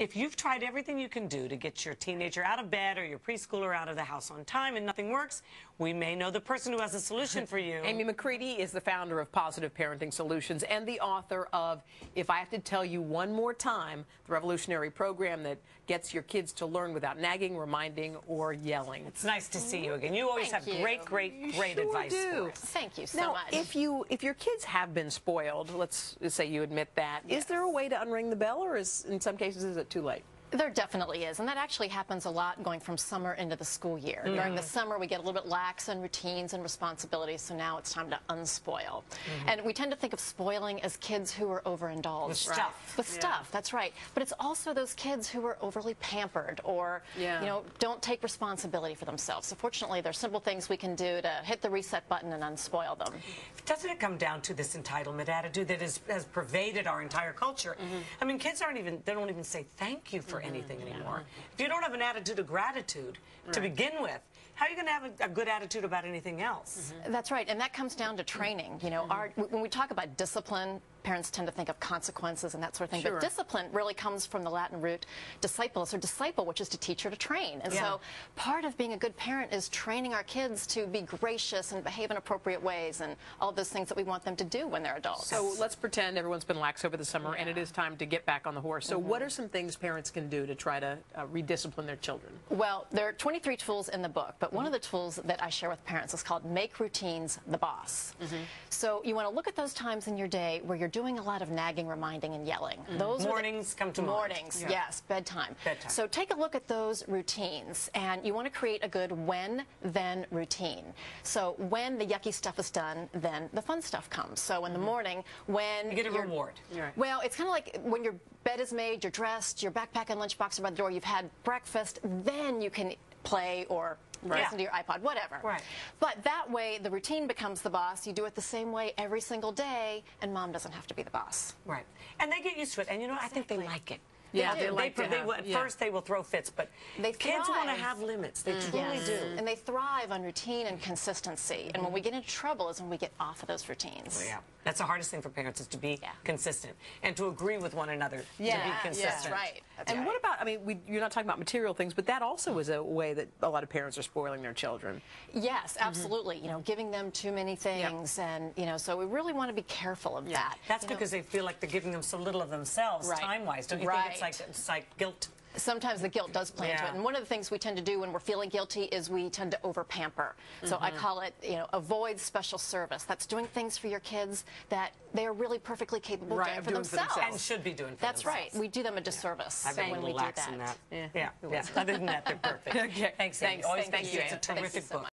If you've tried everything you can do to get your teenager out of bed or your preschooler out of the house on time and nothing works, we may know the person who has a solution for you. Amy McCready is the founder of Positive Parenting Solutions and the author of If I Have to Tell You One More Time, the revolutionary program that gets your kids to learn without nagging, reminding, or yelling. It's nice to see you again. You always have great advice for us. Thank you so much. Now, if your kids have been spoiled, let's say you admit that, is there a way to unring the bell, or is, in some cases, is it too late? There definitely is, and that actually happens a lot going from summer into the school year. Mm-hmm. During the summer, we get a little bit lax in routines and responsibilities, so now it's time to unspoil. Mm-hmm. And we tend to think of spoiling as kids who are overindulged. With stuff. With stuff, that's right. But it's also those kids who are overly pampered or, you know, don't take responsibility for themselves. So fortunately, there's simple things we can do to hit the reset button and unspoil them. Doesn't it come down to this entitlement attitude that has pervaded our entire culture? Mm-hmm. I mean, kids aren't even, they don't even say thank you for anything anymore. If you don't have an attitude of gratitude to begin with, how are you going to have a good attitude about anything else? Mm-hmm. That's right, and that comes down to training. You know, when we talk about discipline, parents tend to think of consequences and that sort of thing, but discipline really comes from the Latin root discipulus, or disciple, which is to teach or to train. And so part of being a good parent is training our kids to be gracious and behave in appropriate ways and all those things that we want them to do when they're adults. So let's pretend everyone's been lax over the summer and it is time to get back on the horse. So what are some things parents can do to try to rediscipline their children? Well, there are 23 tools in the book, but one of the tools that I share with parents is called Make Routines the Boss. So you want to look at those times in your day where you're doing a lot of nagging, reminding, and yelling. Those mornings come to mind. Mornings, yes, bedtime. So take a look at those routines, and you want to create a good when-then routine. So when the yucky stuff is done, then the fun stuff comes. So in the morning, when you get a reward. Well, it's kind of like when your bed is made, you're dressed, your backpack and lunchbox are by the door, you've had breakfast, then you can play or listen to your iPod, whatever. But that way, the routine becomes the boss. You do it the same way every single day, and mom doesn't have to be the boss. And they get used to it, and you know, I think they like it. At first they will throw fits, but kids want to have limits. They truly do. And they thrive on routine and consistency. And when we get into trouble is when we get off of those routines. That's the hardest thing for parents, is to be consistent and to agree with one another to be consistent. That's right. What about, I mean, you're not talking about material things, but that also is a way that a lot of parents are spoiling their children. Yes, absolutely. You know, giving them too many things, and, you know, so we really want to be careful of that. That's because they feel like they're giving them so little of themselves time-wise. Don't you think it's like guilt? Sometimes the guilt does play into it, and one of the things we tend to do when we're feeling guilty is we tend to over-pamper. So I call it, you know, avoid special service. That's doing things for your kids that they are really perfectly capable of doing for themselves. And should be doing for themselves. That's right. We do them a disservice when we do that. Other than that, they're perfect. Okay. Thanks, Amy. Always thank you. It's a terrific book.